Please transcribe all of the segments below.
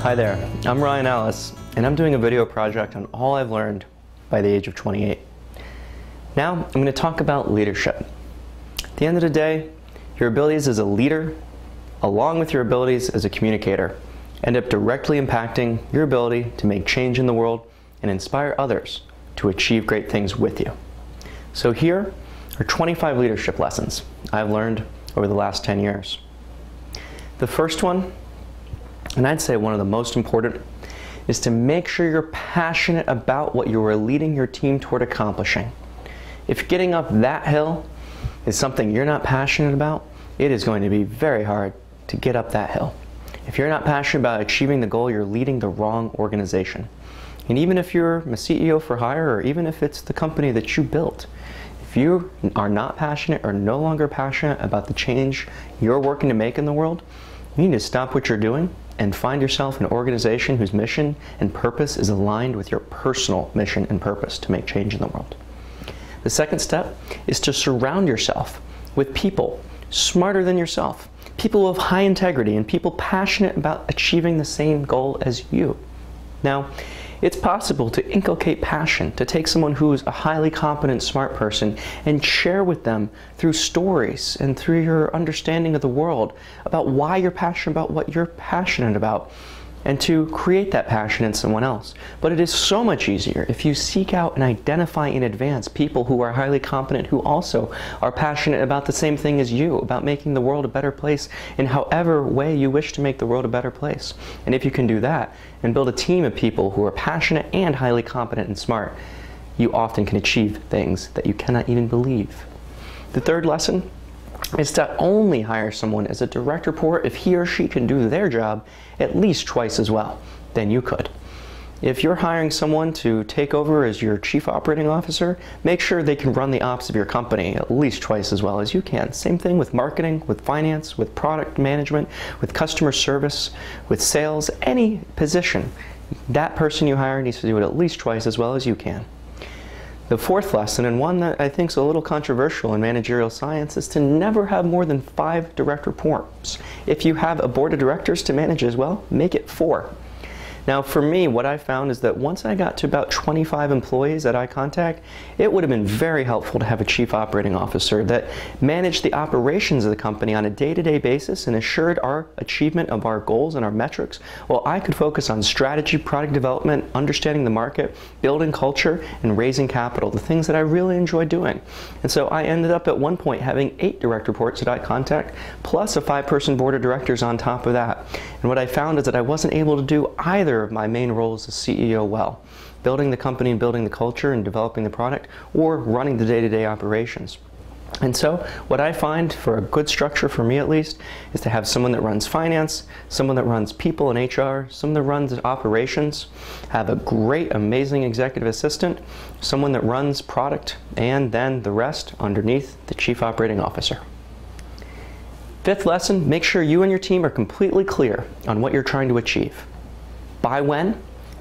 Hi there, I'm Ryan Allis, and I'm doing a video project on all I've learned by the age of 28. Now, I'm going to talk about leadership. At the end of the day, your abilities as a leader, along with your abilities as a communicator, end up directly impacting your ability to make change in the world and inspire others to achieve great things with you. So here are 25 leadership lessons I've learned over the last 10 years. The first one, and I'd say one of the most important, is to make sure you're passionate about what you are leading your team toward accomplishing. If getting up that hill is something you're not passionate about, it is going to be very hard to get up that hill. If you're not passionate about achieving the goal, you're leading the wrong organization. And even if you're a CEO for hire, or even if it's the company that you built, if you are not passionate or no longer passionate about the change you're working to make in the world, you need to stop what you're doing and find yourself an organization whose mission and purpose is aligned with your personal mission and purpose to make change in the world. The second step is to surround yourself with people smarter than yourself, people of high integrity, and people passionate about achieving the same goal as you. Now, it's possible to inculcate passion, to take someone who is a highly competent, smart person and share with them through stories and through your understanding of the world about why you're passionate about what you're passionate about, and to create that passion in someone else. But it is so much easier if you seek out and identify in advance people who are highly competent, who also are passionate about the same thing as you, about making the world a better place in however way you wish to make the world a better place. And if you can do that and build a team of people who are passionate and highly competent and smart, you often can achieve things that you cannot even believe. The third lesson is to only hire someone as a direct report if he or she can do their job at least twice as well than you could. If you're hiring someone to take over as your chief operating officer, make sure they can run the ops of your company at least twice as well as you can. Same thing with marketing, with finance, with product management, with customer service, with sales, any position. That person you hire needs to do it at least twice as well as you can. The fourth lesson, and one that I think is a little controversial in managerial science, is to never have more than 5 direct reports. If you have a board of directors to manage as well, make it 4. Now for me, what I found is that once I got to about 25 employees at iContact, it would have been very helpful to have a chief operating officer that managed the operations of the company on a day-to-day basis and assured our achievement of our goals and our metrics, while I could focus on strategy, product development, understanding the market, building culture, and raising capital, the things that I really enjoy doing. And so I ended up at one point having 8 direct reports at iContact, plus a 5-person board of directors on top of that. And what I found is that I wasn't able to do either of my main roles as CEO well, building the company and building the culture and developing the product, or running the day-to-day operations. And so what I find for a good structure, for me at least, is to have someone that runs finance, someone that runs people and HR, someone that runs operations, have a great, amazing executive assistant, someone that runs product, and then the rest underneath the chief operating officer. Fifth lesson, make sure you and your team are completely clear on what you're trying to achieve. By when,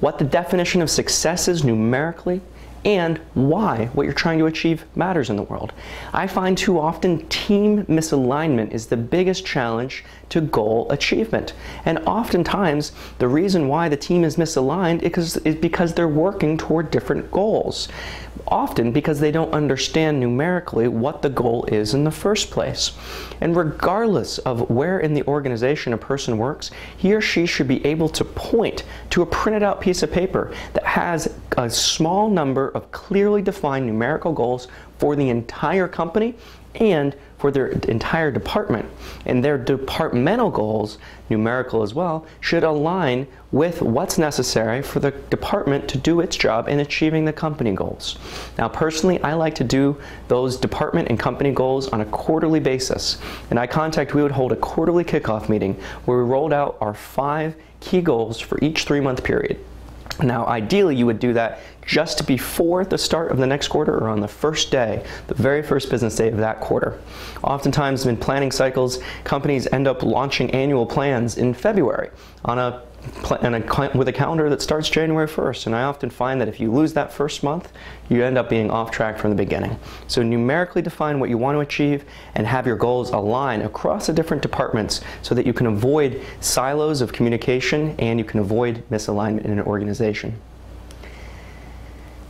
what the definition of success is numerically, and why what you're trying to achieve matters in the world. I find too often team misalignment is the biggest challenge to goal achievement. And oftentimes, the reason why the team is misaligned is because they're working toward different goals, often because they don't understand numerically what the goal is in the first place. And regardless of where in the organization a person works, he or she should be able to point to a printed out piece of paper that has a small number of clearly defined numerical goals for the entire company and for their entire department. And their departmental goals, numerical as well, should align with what's necessary for the department to do its job in achieving the company goals. Now personally, I like to do those department and company goals on a quarterly basis. In iContact, we would hold a quarterly kickoff meeting where we rolled out our 5 key goals for each 3-month period. Now, ideally, you would do that just before the start of the next quarter or on the first day, the very first business day of that quarter. Oftentimes in planning cycles, companies end up launching annual plans in February on a with a calendar that starts January 1st. And I often find that if you lose that first month, you end up being off track from the beginning. So numerically define what you want to achieve and have your goals align across the different departments so that you can avoid silos of communication and you can avoid misalignment in an organization.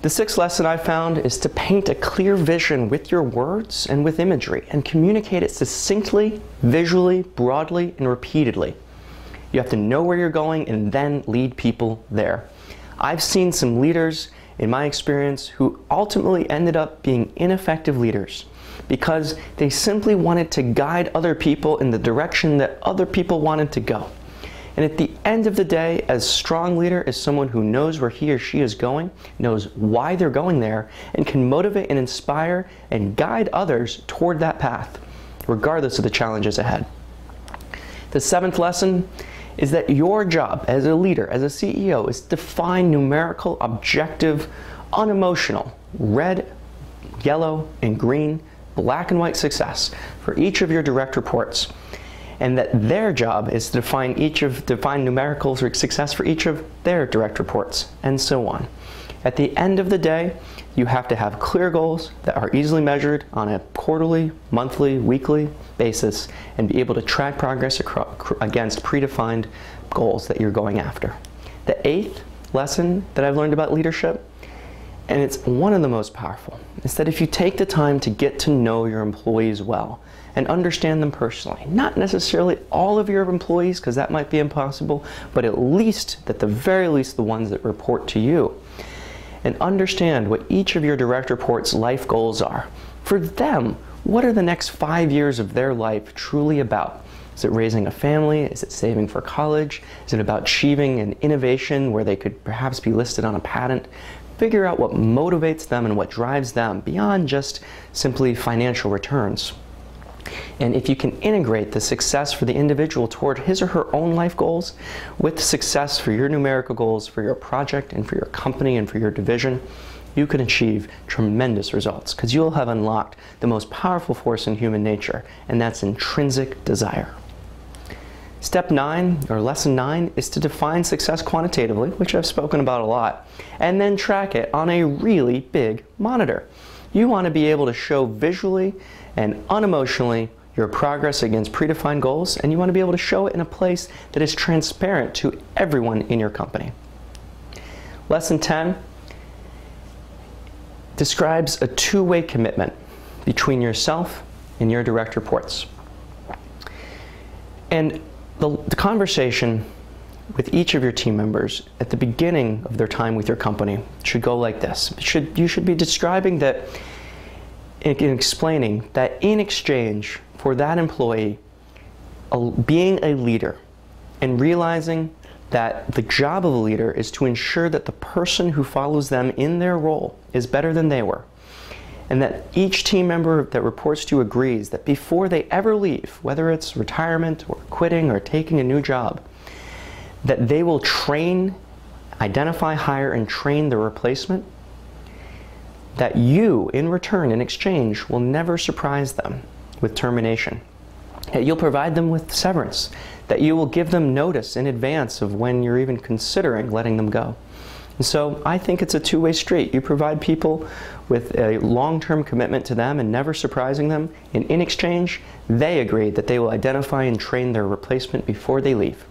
The sixth lesson I found is to paint a clear vision with your words and with imagery and communicate it succinctly, visually, broadly, and repeatedly. You have to know where you're going and then lead people there. I've seen some leaders, in my experience, who ultimately ended up being ineffective leaders because they simply wanted to guide other people in the direction that other people wanted to go. And at the end of the day, a strong leader is someone who knows where he or she is going, knows why they're going there, and can motivate and inspire and guide others toward that path, regardless of the challenges ahead. The seventh lesson is that your job as a leader, as a CEO, is to define numerical, objective, unemotional, red, yellow, and green, black and white success for each of your direct reports. And that their job is to define numerical success for each of their direct reports, and so on. At the end of the day, you have to have clear goals that are easily measured on a quarterly, monthly, weekly basis, and be able to track progress against predefined goals that you're going after. The eighth lesson that I've learned about leadership, and it's one of the most powerful, is that if you take the time to get to know your employees well and understand them personally, not necessarily all of your employees, because that might be impossible, but at least, at the very least, the ones that report to you, and understand what each of your direct reports' life goals are. For them, what are the next 5 years of their life truly about? Is it raising a family? Is it saving for college? Is it about achieving an innovation where they could perhaps be listed on a patent? Figure out what motivates them and what drives them beyond just simply financial returns. And if you can integrate the success for the individual toward his or her own life goals with success for your numerical goals, for your project and for your company and for your division, you can achieve tremendous results because you'll have unlocked the most powerful force in human nature, and that's intrinsic desire. Step 9, or lesson 9, is to define success quantitatively, which I've spoken about a lot, and then track it on a really big monitor. You want to be able to show visually and unemotionally your progress against predefined goals, and you want to be able to show it in a place that is transparent to everyone in your company. Lesson 10 describes a two-way commitment between yourself and your direct reports. And the conversation with each of your team members at the beginning of their time with your company should go like this. You should be describing that and explaining that in exchange for that employee being a leader and realizing that the job of a leader is to ensure that the person who follows them in their role is better than they were, and that each team member that reports to you agrees that before they ever leave, whether it's retirement or quitting or taking a new job, that they will train, identify, hire, and train the replacement, that you, in return, in exchange, will never surprise them with termination, that you'll provide them with severance, that you will give them notice in advance of when you're even considering letting them go. And so I think it's a two-way street. You provide people with a long-term commitment to them and never surprising them, and in exchange, they agree that they will identify and train their replacement before they leave.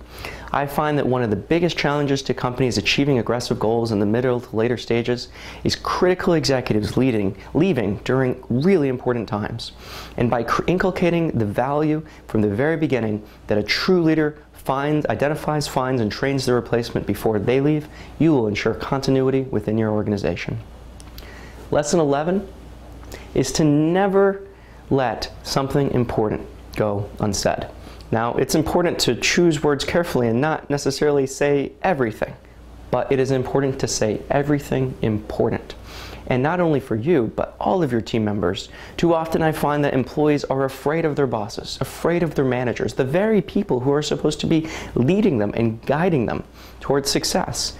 I find that one of the biggest challenges to companies achieving aggressive goals in the middle to later stages is critical executives leaving during really important times. And by inculcating the value from the very beginning that a true leader identifies, finds, and trains their replacement before they leave, you will ensure continuity within your organization. Lesson 11 is to never let something important go unsaid. Now, it's important to choose words carefully and not necessarily say everything, but it is important to say everything important. And not only for you, but all of your team members. Too often I find that employees are afraid of their bosses, afraid of their managers, the very people who are supposed to be leading them and guiding them towards success.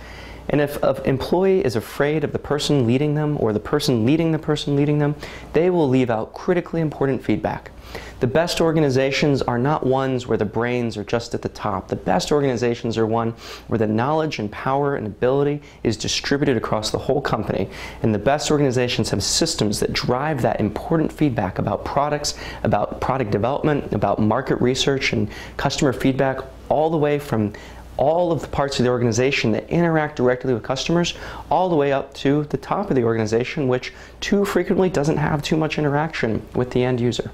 And if an employee is afraid of the person leading them or the person leading the person leading them, they will leave out critically important feedback. The best organizations are not ones where the brains are just at the top. The best organizations are one where the knowledge and power and ability is distributed across the whole company. And the best organizations have systems that drive that important feedback about products, about product development, about market research and customer feedback, all the way from all of the parts of the organization that interact directly with customers, all the way up to the top of the organization, which too frequently doesn't have too much interaction with the end user.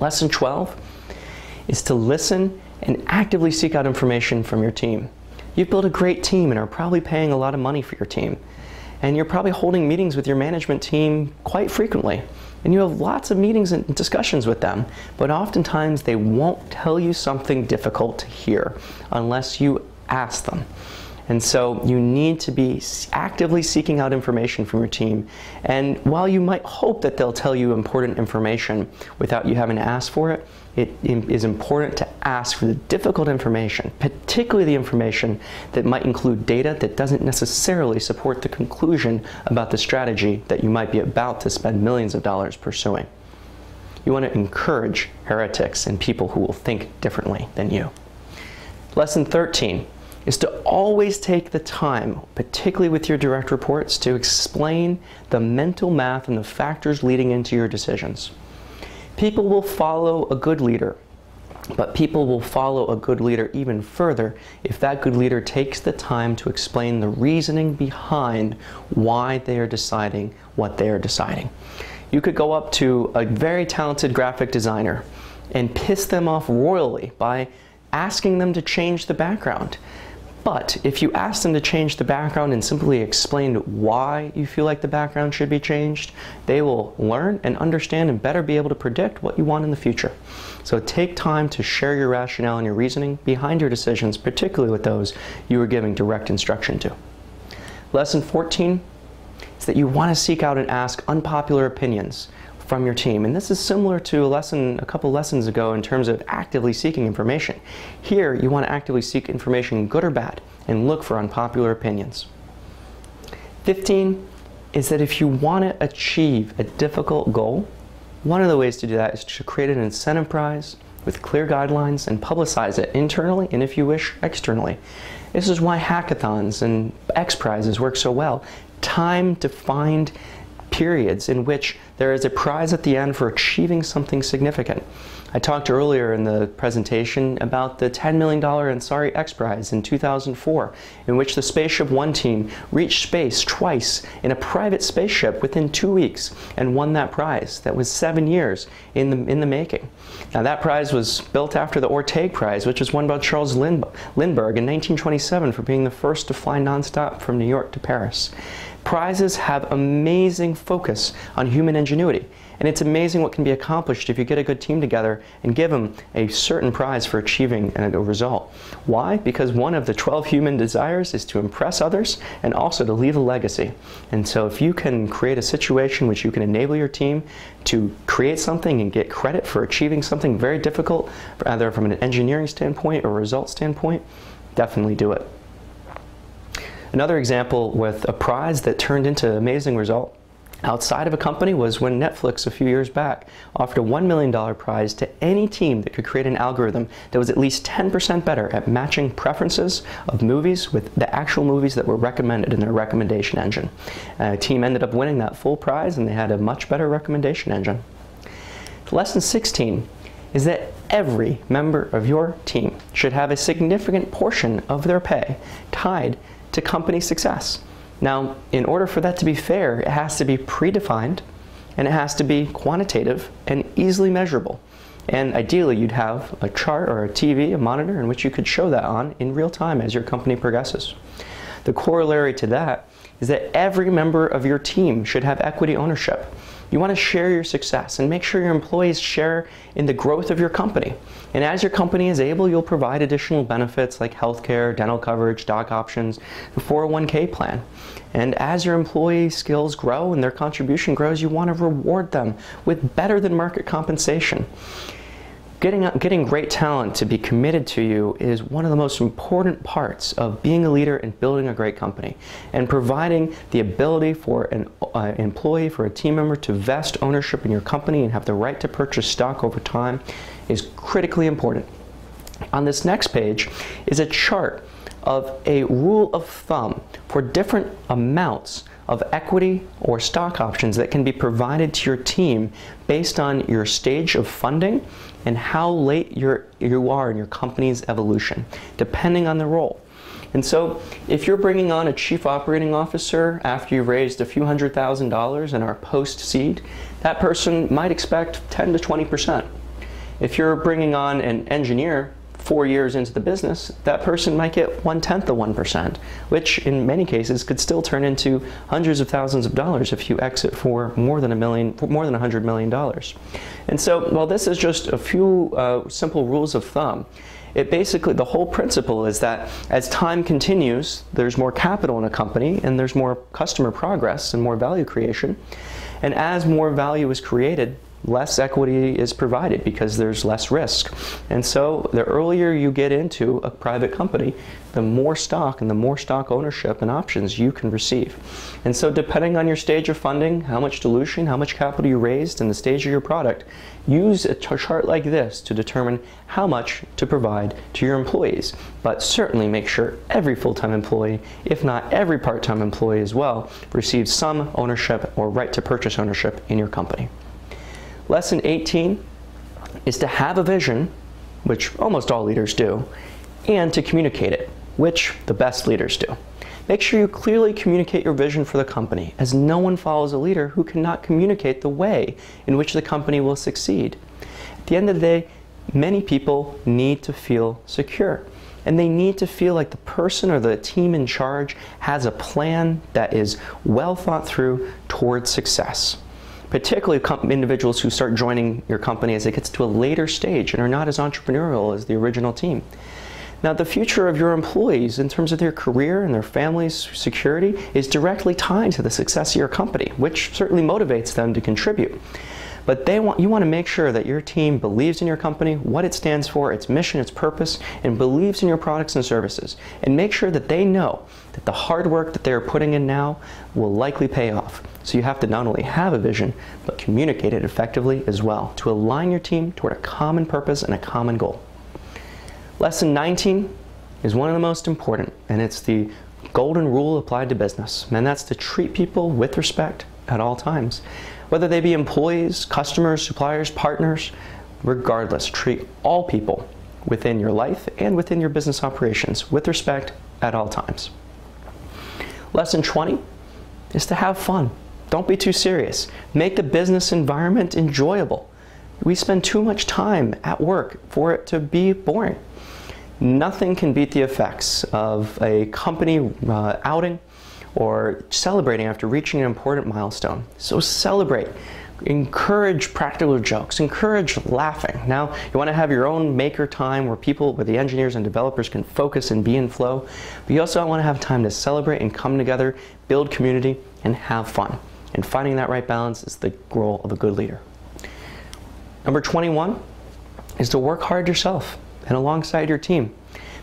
Lesson 12 is to listen and actively seek out information from your team. You've built a great team and are probably paying a lot of money for your team. And you're probably holding meetings with your management team quite frequently. And you have lots of meetings and discussions with them, but oftentimes they won't tell you something difficult to hear unless you ask them. And so you need to be actively seeking out information from your team. And while you might hope that they'll tell you important information without you having to ask for it, it is important to ask for the difficult information, particularly the information that might include data that doesn't necessarily support the conclusion about the strategy that you might be about to spend millions of dollars pursuing. You want to encourage heretics and people who will think differently than you. Lesson 13. Is to always take the time, particularly with your direct reports, to explain the mental math and the factors leading into your decisions. People will follow a good leader, but people will follow a good leader even further if that good leader takes the time to explain the reasoning behind why they are deciding what they are deciding. You could go up to a very talented graphic designer and piss them off royally by asking them to change the background. But if you ask them to change the background and simply explain why you feel like the background should be changed, they will learn and understand and better be able to predict what you want in the future. So take time to share your rationale and your reasoning behind your decisions, particularly with those you are giving direct instruction to. Lesson 14 is that you want to seek out and ask unpopular opinions from your team. And this is similar to a couple lessons ago in terms of actively seeking information. Here, you want to actively seek information, good or bad, and look for unpopular opinions. 15 is that if you want to achieve a difficult goal, one of the ways to do that is to create an incentive prize with clear guidelines and publicize it internally and, if you wish, externally. This is why hackathons and X Prizes work so well. Time-defined periods in which there is a prize at the end for achieving something significant. I talked earlier in the presentation about the $10 million Ansari X Prize in 2004, in which the Spaceship One team reached space twice in a private spaceship within 2 weeks and won that prize. That was 7 years in the making. Now that prize was built after the Orteig Prize, which was won by Charles Lindbergh in 1927 for being the first to fly nonstop from New York to Paris. Prizes have amazing focus on human ingenuity, and it's amazing what can be accomplished if you get a good team together and give them a certain prize for achieving a result. Why? Because one of the 12 human desires is to impress others and also to leave a legacy. And so if you can create a situation which you can enable your team to create something and get credit for achieving something very difficult, either from an engineering standpoint or a result standpoint, definitely do it. Another example with a prize that turned into an amazing result outside of a company was when Netflix a few years back offered a $1 million prize to any team that could create an algorithm that was at least 10% better at matching preferences of movies with the actual movies that were recommended in their recommendation engine. A team ended up winning that full prize and they had a much better recommendation engine. Lesson 16 is that every member of your team should have a significant portion of their pay tied to company success. Now, in order for that to be fair, it has to be predefined and it has to be quantitative and easily measurable. And ideally, you'd have a chart or a TV, a monitor, in which you could show that on in real time as your company progresses. The corollary to that is that every member of your team should have equity ownership. You want to share your success and make sure your employees share in the growth of your company. And as your company is able, you'll provide additional benefits like healthcare, dental coverage, stock options, the 401k plan. And as your employee skills grow and their contribution grows, you want to reward them with better than market compensation. Getting great talent to be committed to you is one of the most important parts of being a leader and building a great company, and providing the ability for an employee, for a team member, to vest ownership in your company and have the right to purchase stock over time is critically important. On this next page is a chart of a rule of thumb for different amounts of equity or stock options that can be provided to your team based on your stage of funding and how late you are in your company's evolution, depending on the role. And so if you're bringing on a chief operating officer after you've raised a few $100,000 in our post-seed, that person might expect 10 to 20%. If you're bringing on an engineer 4 years into the business, that person might get 1/10 of 1%, which in many cases could still turn into hundreds of thousands of dollars if you exit for more than $100 million. And so, while this is just a few simple rules of thumb, it basically, the whole principle is that as time continues, there's more capital in a company, and there's more customer progress and more value creation, and as more value is created, less equity is provided because there's less risk. And so the earlier you get into a private company, the more stock and the more stock ownership and options you can receive. And so depending on your stage of funding, how much dilution, how much capital you raised, and the stage of your product, use a chart like this to determine how much to provide to your employees. But certainly make sure every full-time employee, if not every part-time employee as well, receives some ownership or right to purchase ownership in your company. Lesson 18 is to have a vision, which almost all leaders do, and to communicate it, which the best leaders do. Make sure you clearly communicate your vision for the company, as no one follows a leader who cannot communicate the way in which the company will succeed. At the end of the day, many people need to feel secure, and they need to feel like the person or the team in charge has a plan that is well thought through towards success. Particularly individuals who start joining your company as it gets to a later stage and are not as entrepreneurial as the original team. Now, the future of your employees in terms of their career and their family's security is directly tied to the success of your company, which certainly motivates them to contribute. But you want to make sure that your team believes in your company, what it stands for, its mission, its purpose, and believes in your products and services. And make sure that they know that the hard work that they're putting in now will likely pay off. So you have to not only have a vision, but communicate it effectively as well to align your team toward a common purpose and a common goal. Lesson 19 is one of the most important, and it's the golden rule applied to business. And that's to treat people with respect at all times. Whether they be employees, customers, suppliers, partners, regardless, treat all people within your life and within your business operations with respect at all times. Lesson 20 is to have fun. Don't be too serious. Make the business environment enjoyable. We spend too much time at work for it to be boring. Nothing can beat the effects of a company outing or celebrating after reaching an important milestone. So celebrate. Encourage practical jokes. Encourage laughing. Now, you want to have your own maker time where people, where the engineers and developers can focus and be in flow. But you also want to have time to celebrate and come together, build community, and have fun. And finding that right balance is the role of a good leader. Number 21 is to work hard yourself and alongside your team.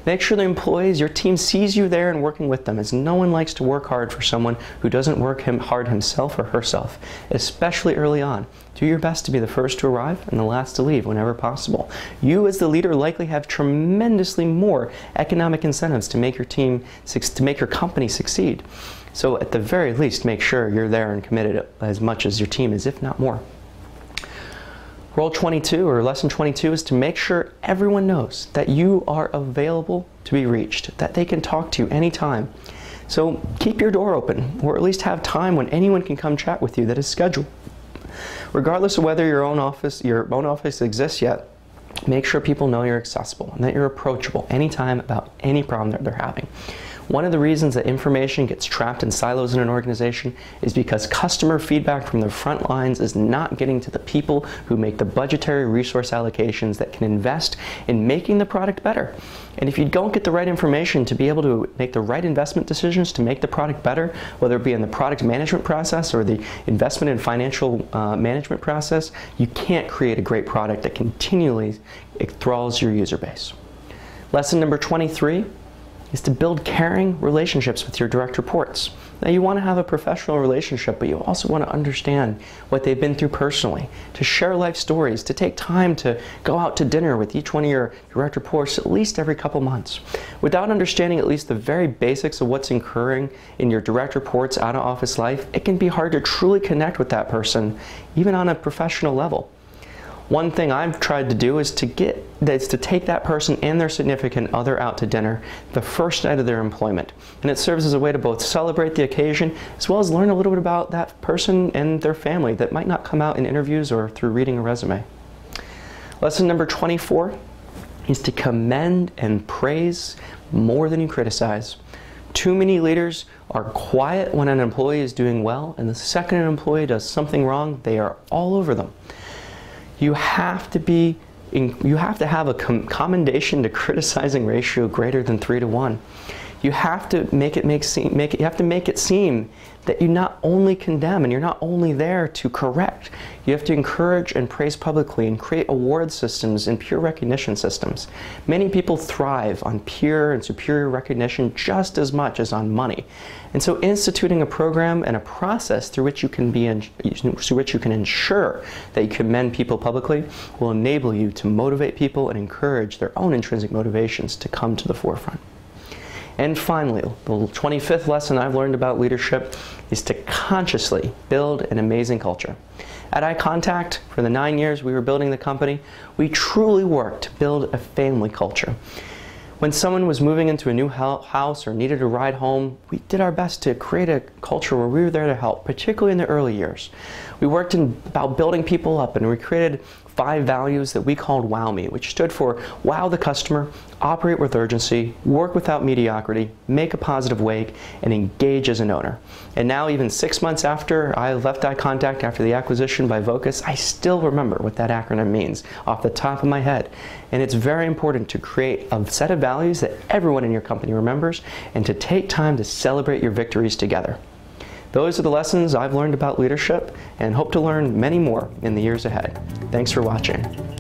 Make sure the employees, your team sees you there and working with them, as no one likes to work hard for someone who doesn't work hard himself or herself, especially early on. Do your best to be the first to arrive and the last to leave whenever possible. You as the leader likely have tremendously more economic incentives to make your team, to make your company succeed. So at the very least, make sure you're there and committed as much as your team is, if not more. Rule 22, or lesson 22, is to make sure everyone knows that you are available to be reached, that they can talk to you anytime. So keep your door open, or at least have time when anyone can come chat with you that is scheduled. Regardless of whether your own office exists yet, make sure people know you're accessible and that you're approachable anytime about any problem that they're having. One of the reasons that information gets trapped in silos in an organization is because customer feedback from the front lines is not getting to the people who make the budgetary resource allocations that can invest in making the product better. And if you don't get the right information to be able to make the right investment decisions to make the product better, whether it be in the product management process or the investment and financial management process, you can't create a great product that continually enthralls your user base. Lesson number 23 is to build caring relationships with your direct reports. Now, you want to have a professional relationship, but you also want to understand what they've been through personally, to share life stories, to take time to go out to dinner with each one of your direct reports at least every couple months. Without understanding at least the very basics of what's occurring in your direct reports out of office life, it can be hard to truly connect with that person, even on a professional level. One thing I've tried to do is to take that person and their significant other out to dinner the first night of their employment. And it serves as a way to both celebrate the occasion as well as learn a little bit about that person and their family that might not come out in interviews or through reading a resume. Lesson number 24 is to commend and praise more than you criticize. Too many leaders are quiet when an employee is doing well, and the second an employee does something wrong, they are all over them. You have to have a commendation to criticizing ratio greater than 3 to 1. You have to make it seem that you not only condemn and you're not only there to correct. You have to encourage and praise publicly and create award systems and peer recognition systems. Many people thrive on peer and superior recognition just as much as on money. And so instituting a program and a process through which you can ensure that you commend people publicly will enable you to motivate people and encourage their own intrinsic motivations to come to the forefront. And finally, the 25th lesson I've learned about leadership is to consciously build an amazing culture. At iContact, for the 9 years we were building the company, we truly worked to build a family culture. When someone was moving into a new house or needed a ride home, we did our best to create a culture where we were there to help, particularly in the early years. We worked about building people up, and we created 5 values that we called WOWMe, which stood for wow the customer, operate with urgency, work without mediocrity, make a positive wake, and engage as an owner. And now, even 6 months after I left iContact after the acquisition by Vocus, I still remember what that acronym means off the top of my head. And it's very important to create a set of values that everyone in your company remembers and to take time to celebrate your victories together. Those are the lessons I've learned about leadership and hope to learn many more in the years ahead. Thanks for watching.